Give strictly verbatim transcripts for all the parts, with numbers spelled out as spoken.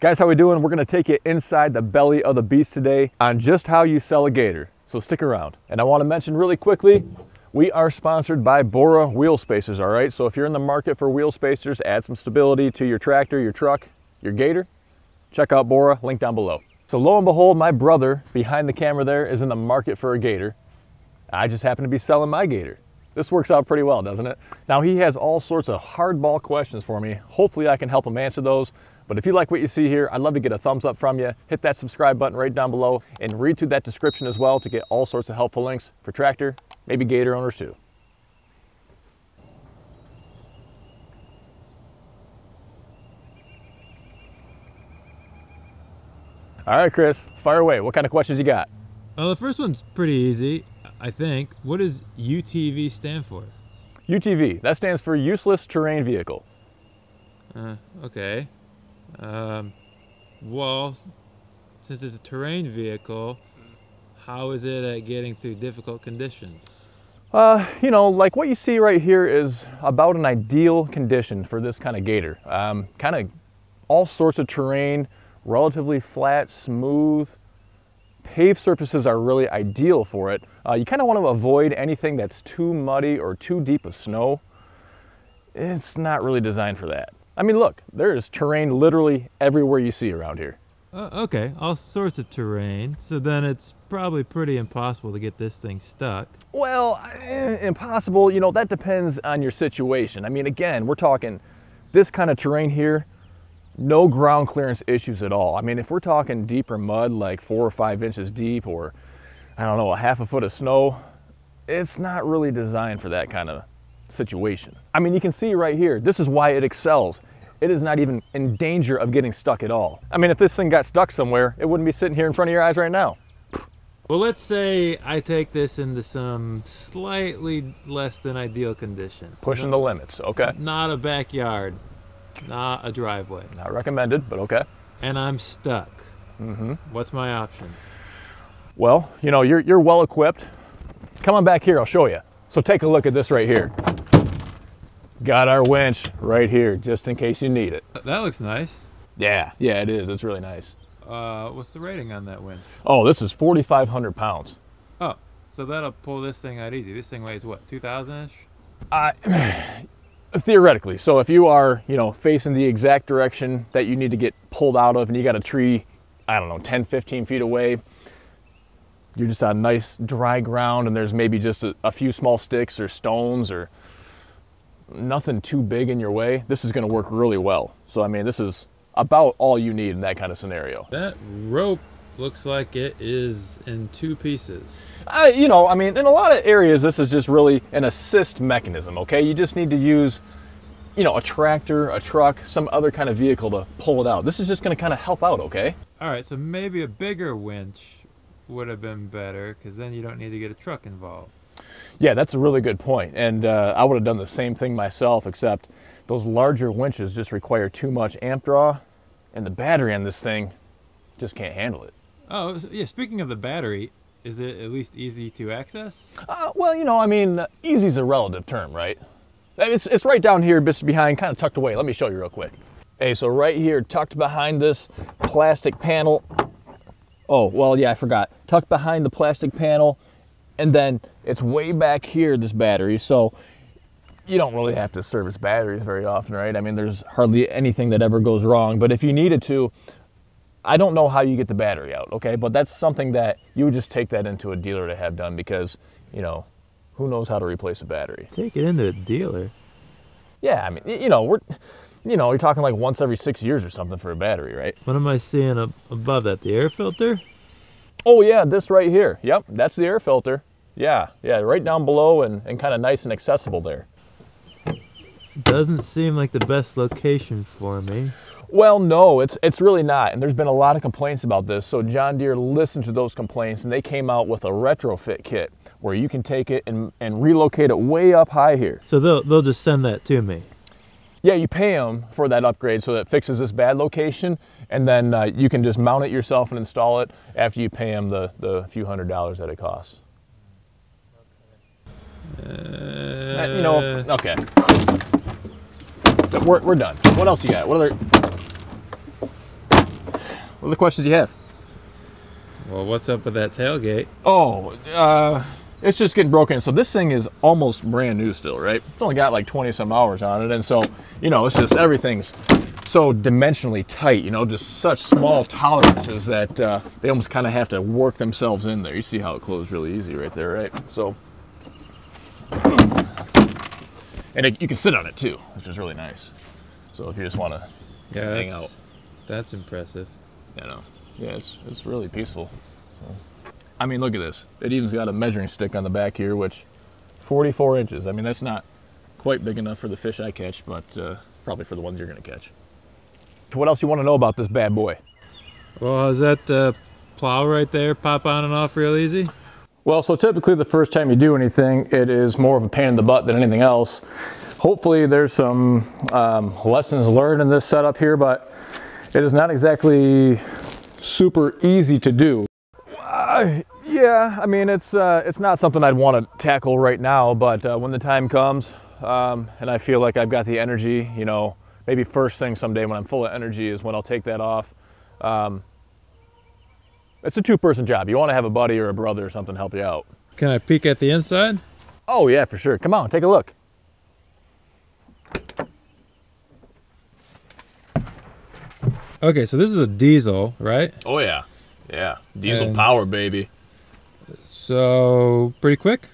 Guys, how we doing? We're gonna take you inside the belly of the beast today on just how you sell a Gator, so stick around. And I wanna mention really quickly, we are sponsored by Bora Wheel Spacers, all right? So if you're in the market for wheel spacers, add some stability to your tractor, your truck, your Gator, check out Bora, link down below. So lo and behold, my brother behind the camera there is in the market for a Gator. I just happen to be selling my Gator. This works out pretty well, doesn't it? Now he has all sorts of hardball questions for me. Hopefully I can help him answer those. But if you like what you see here, I'd love to get a thumbs up from you. Hit that subscribe button right down below and read through that description as well to get all sorts of helpful links for tractor, maybe Gator owners too. All right, Chris, fire away. What kind of questions you got? Well, the first one's pretty easy, I think. What does U T V stand for? U T V, that stands for Useless Terrain Vehicle. Uh, okay. Um, well, since it's a terrain vehicle, how is it at getting through difficult conditions? Uh, you know, like what you see right here is about an ideal condition for this kind of Gator. Um, kind of all sorts of terrain, relatively flat, smooth. Paved surfaces are really ideal for it. Uh, you kind of want to avoid anything that's too muddy or too deep of snow. It's not really designed for that. I mean, look, there is terrain literally everywhere you see around here. Uh, okay, all sorts of terrain. So then it's probably pretty impossible to get this thing stuck. Well, eh, impossible, you know, that depends on your situation. I mean, again, we're talking this kind of terrain here, no ground clearance issues at all. I mean, if we're talking deeper mud, like four or five inches deep, or I don't know, a half a foot of snow, it's not really designed for that kind of situation. I mean, you can see right here, this is why it excels. It is not even in danger of getting stuck at all. I mean, if this thing got stuck somewhere, it wouldn't be sitting here in front of your eyes right now. Well, let's say I take this into some slightly less than ideal condition. Pushing the limits, okay. Not a backyard, not a driveway. Not recommended, but okay. And I'm stuck. Mm-hmm. What's my option? Well, you know, you're, you're well equipped. Come on back here, I'll show you. So take a look at this right here. Got our winch right here, just in case you need it. That looks nice. Yeah, yeah, it is. It's really nice. Uh, what's the rating on that winch? Oh, this is forty-five hundred pounds. Oh, so that'll pull this thing out easy. This thing weighs what, two thousand-ish? I, theoretically. So if you are, you know, facing the exact direction that you need to get pulled out of, and you got a tree, I don't know, ten, fifteen feet away, you're just on nice dry ground, and there's maybe just a, a few small sticks or stones or nothing too big in your way, this is going to work really well. So, I mean, this is about all you need in that kind of scenario. That rope looks like it is in two pieces. Uh, you know, I mean, in a lot of areas, this is just really an assist mechanism, okay? You just need to use, you know, a tractor, a truck, some other kind of vehicle to pull it out. This is just going to kind of help out, okay? All right, so maybe a bigger winch would have been better, because then you don't need to get a truck involved. Yeah, that's a really good point. And uh, I would have done the same thing myself, except those larger winches just require too much amp draw, and the battery on this thing just can't handle it. Oh, yeah, speaking of the battery, is it at least easy to access? Uh, well, you know, I mean, easy's a relative term, right? It's, it's right down here, just behind, kind of tucked away. Let me show you real quick. Hey, so right here, tucked behind this plastic panel. Oh, well, yeah, I forgot. Tucked behind the plastic panel, and then it's way back here, this battery, so you don't really have to service batteries very often, right? I mean, there's hardly anything that ever goes wrong, but if you needed to, I don't know how you get the battery out, okay? But that's something that you would just take that into a dealer to have done, because, you know, who knows how to replace a battery? Take it into a dealer? Yeah, I mean, you know, we're, you know, you're talking like once every six years or something for a battery, right? What am I seeing up above that, the air filter? Oh yeah, this right here, yep, that's the air filter. Yeah, yeah, right down below, and, and kind of nice and accessible there. Doesn't seem like the best location for me. Well, no, it's, it's really not, and there's been a lot of complaints about this, so John Deere listened to those complaints, and they came out with a retrofit kit where you can take it and, and relocate it way up high here. So they'll, they'll just send that to me? Yeah, you pay them for that upgrade, so that fixes this bad location, and then uh, you can just mount it yourself and install it after you pay them the, the few hundred dollars that it costs. Uh, you know, okay. We're, we're done. What else you got? What other? other questions do you have? Well, what's up with that tailgate? Oh, uh, it's just getting broken. So this thing is almost brand new still, right? It's only got like twenty some hours on it. And so, you know, it's just, everything's so dimensionally tight, you know, just such small tolerances that uh, they almost kind of have to work themselves in there. You see how it closed really easy right there, right? So, and it, you can sit on it too, which is really nice. So if you just want to yeah, hang out. That's impressive. You know, yeah, it's, it's really peaceful. I mean, look at this. It even's got a measuring stick on the back here, which forty-four inches. I mean, that's not quite big enough for the fish I catch, but uh, probably for the ones you're going to catch. So what else you want to know about this bad boy? Well, is that the plow right there pop on and off real easy? Well, so typically the first time you do anything, it is more of a pain in the butt than anything else. Hopefully there's some um, lessons learned in this setup here, but it is not exactly super easy to do. Uh, yeah, I mean, it's, uh, it's not something I'd want to tackle right now, but uh, when the time comes um, and I feel like I've got the energy, you know, maybe first thing someday when I'm full of energy is when I'll take that off. Um, it's a two-person job. You want to have a buddy or a brother or something help you out. Can I peek at the inside? Oh yeah, for sure. Come on, take a look. Okay, so this is a diesel, right? Oh yeah, yeah, diesel and power, baby. So pretty quick.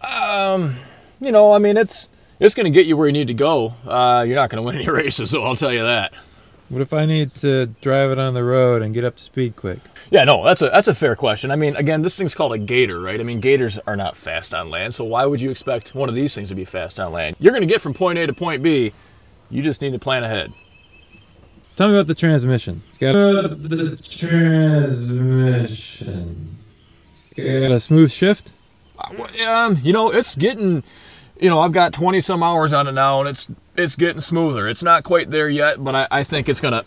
Um, you know, I mean, it's it's gonna get you where you need to go. Uh, you're not gonna win any races, so I'll tell you that. What if I need to drive it on the road and get up to speed quick? Yeah, no, that's a that's a fair question. I mean, again, this thing's called a gator, right? I mean, gators are not fast on land, so why would you expect one of these things to be fast on land? You're gonna get from point A to point B. You just need to plan ahead. Tell me about the transmission. Got the transmission. Got a smooth shift? Um, you know, it's getting, you know, I've got twenty some hours on it now, and it's it's getting smoother. It's not quite there yet, but I, I think it's gonna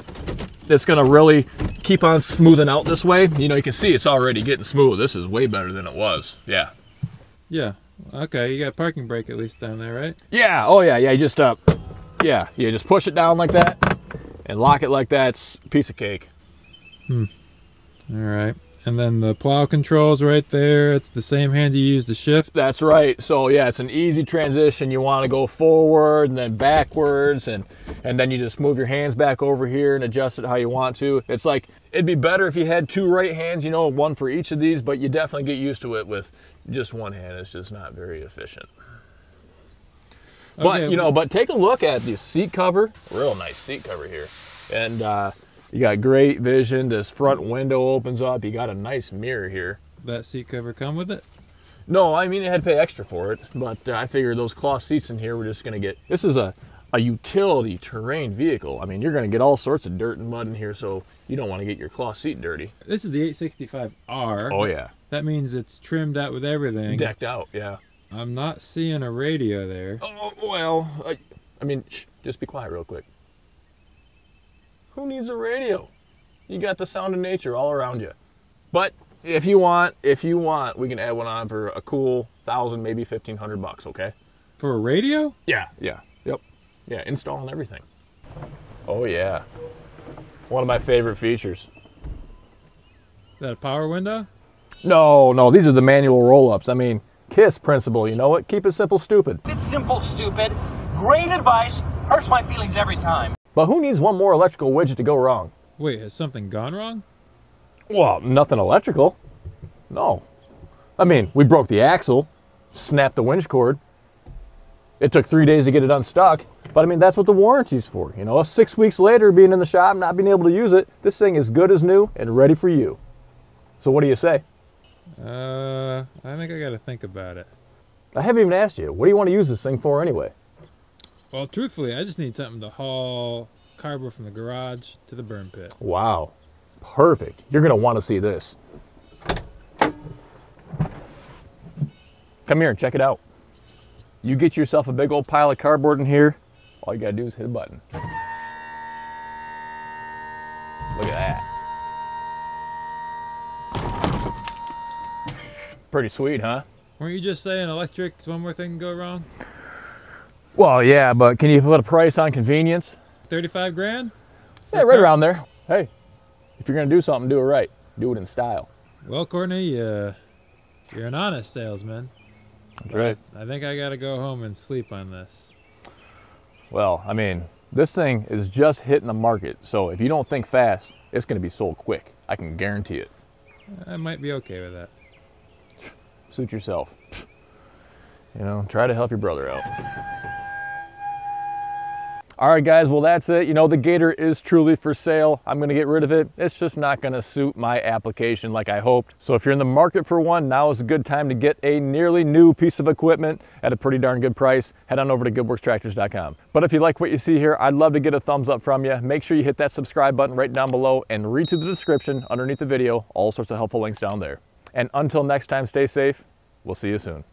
it's gonna really keep on smoothing out this way. You know, you can see it's already getting smooth. This is way better than it was. Yeah. Yeah. Okay. You got a parking brake at least down there, right? Yeah. Oh yeah. Yeah. You just uh, yeah. Yeah. Just push it down like that. And lock it like that's a piece of cake. Hmm. All right. And then the plow controls right there. It's the same hand you use to shift. That's right. So yeah, it's an easy transition. You want to go forward and then backwards, and and then you just move your hands back over here and adjust it how you want to. It's like, it'd be better if you had two right hands, you know, one for each of these, but you definitely get used to it with just one hand. It's just not very efficient. But, okay, you know, but take a look at the seat cover. Real nice seat cover here. And uh, you got great vision. This front window opens up. You got a nice mirror here. That seat cover come with it? No, I mean, I had to pay extra for it. But uh, I figured those cloth seats in here were just going to get... This is a, a utility terrain vehicle. I mean, you're going to get all sorts of dirt and mud in here, so you don't want to get your cloth seat dirty. This is the eight sixty-five R. Oh, yeah. That means it's trimmed out with everything. Decked out, yeah. I'm not seeing a radio there. Oh, well, I, I mean, shh, just be quiet real quick. Who needs a radio? You got the sound of nature all around you. But if you want, if you want, we can add one on for a cool thousand, maybe fifteen hundred bucks, okay? For a radio? Yeah, yeah, yep. Yeah, installing everything. Oh, yeah. One of my favorite features. Is that a power window? No, no, these are the manual roll-ups. I mean... KISS principle, you know what? Keep it simple, stupid. It's simple, stupid. Great advice. Hurts my feelings every time. But who needs one more electrical widget to go wrong? Wait, has something gone wrong? Well, nothing electrical. No. I mean, we broke the axle, snapped the winch cord. It took three days to get it unstuck. But I mean, that's what the warranty's for. You know, six weeks later, being in the shop, not being able to use it, this thing is good as new and ready for you. So what do you say? Uh, I think I gotta think about it. I haven't even asked you, what do you want to use this thing for anyway? Well, truthfully, I just need something to haul cardboard from the garage to the burn pit. Wow, perfect. You're gonna want to see this. Come here and check it out. You get yourself a big old pile of cardboard in here, all you gotta do is hit a button. Look at that. Pretty sweet, huh? Weren't you just saying electric is one more thing can go wrong? Well, yeah, but can you put a price on convenience? thirty-five grand? Yeah, right around there. Hey, if you're going to do something, do it right. Do it in style. Well, Courtney, uh, you're an honest salesman. That's right. I think I got to go home and sleep on this. Well, I mean, this thing is just hitting the market. So if you don't think fast, it's going to be sold quick. I can guarantee it. I might be okay with that. Suit yourself. You know, try to help your brother out. All right, guys, well, that's it. You know, the Gator is truly for sale. I'm going to get rid of it. It's just not going to suit my application like I hoped. So if you're in the market for one, now is a good time to get a nearly new piece of equipment at a pretty darn good price. Head on over to good works tractors dot com. But if you like what you see here, I'd love to get a thumbs up from you. Make sure you hit that subscribe button right down below and read to the description underneath the video. All sorts of helpful links down there. And until next time, stay safe. We'll see you soon.